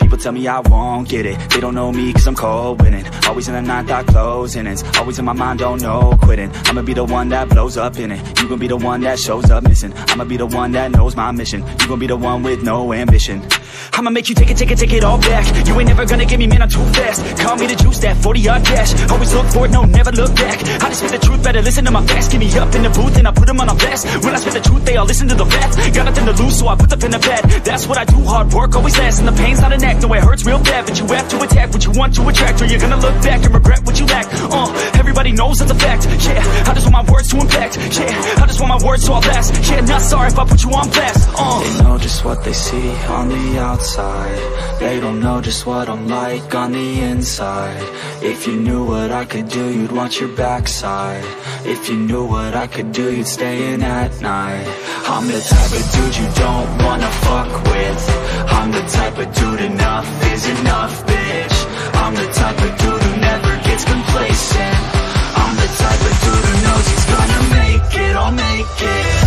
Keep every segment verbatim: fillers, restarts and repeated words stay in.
people tell me I won't get it. They don't know me cause I'm cold winning. Always in the ninth, I close in it. Always in my mind, don't know quitting. I'ma be the one that blows up in it. You gon' be the one that shows up missing. I'ma be the one that knows my mission. You gon' be the one with no ambition. I'ma make you take it, take it, take it all back. You ain't never gonna get me, man, I'm too fast. Call me the juice, that forty-yard dash. Always look forward, no, never look back. I just spit the truth, better listen to my facts. Give me up in the booth and I put them on a blast. When I spit the truth, they all listen to the facts. Got nothing to lose, so I put the pen to bed. That's what I do, hard work always lasts. And the pain's not an act, no, it hurts real bad. But you have to attack what you want to attract, or you're gonna look back and regret what you lack. Uh, everybody knows that's a fact. Yeah, I just want my words to impact. Yeah, I just want my words to all last. Yeah, not sorry if I put you on blast. Uh. They know just what they see on the outside. Outside. They don't know just what I'm like on the inside. If you knew what I could do, you'd watch your backside. If you knew what I could do, you'd stay in at night. I'm the type of dude you don't wanna fuck with. I'm the type of dude enough is enough, bitch. I'm the type of dude who never gets complacent. I'm the type of dude who knows he's gonna make it, I'll make it.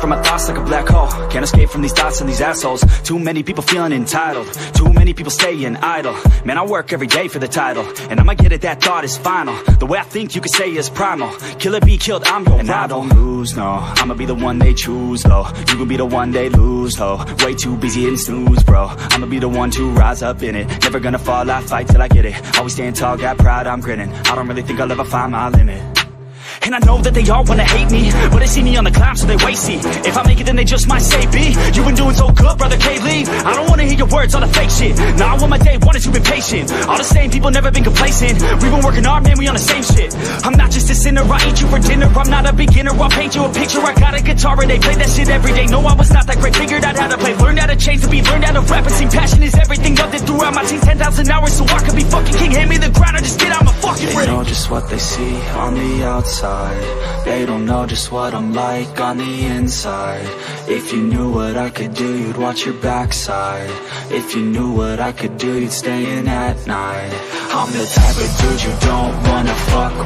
From my thoughts like a black hole. Can't escape from these thoughts and these assholes. Too many people feeling entitled. Too many people staying idle. Man, I work every day for the title, and I'ma get it, that thought is final. The way I think you could say is primal. Kill it, be killed, I'm your and rival. I don't lose, no. I'ma be the one they choose, though. You can be the one they lose, though. Way too busy in snooze, bro. I'ma be the one to rise up in it. Never gonna fall, I fight till I get it. Always stand tall, got pride, I'm grinning. I don't really think I'll ever find my limit. And I know that they all wanna hate me, but they see me on the climb, so they wait, see. If I make it, then they just might say, B, you been doing so good, brother K. Lee. I don't wanna hear your words, all the fake shit. Nah, I want my day one is you've been patient. All the same people, never been complacent. We've been working hard, man, we on the same shit. I'm not just a sinner, I eat you for dinner. I'm not a beginner, I'll paint you a picture. I got a guitar and they play that shit every day. No, I was not that great, figured out how to play. Learned how to change to be, learned how to rap and sing. Passion is everything, loved it throughout my teens. ten thousand hours, so I could be fucking king. Hand me the ground, or just get out my fucking ring. They know just what they see on the outside. They don't know just what I'm like on the inside. If you knew what I could do, you'd watch your backside. If you knew what I could do, you'd stay in at night. I'm the type of dude you don't wanna fuck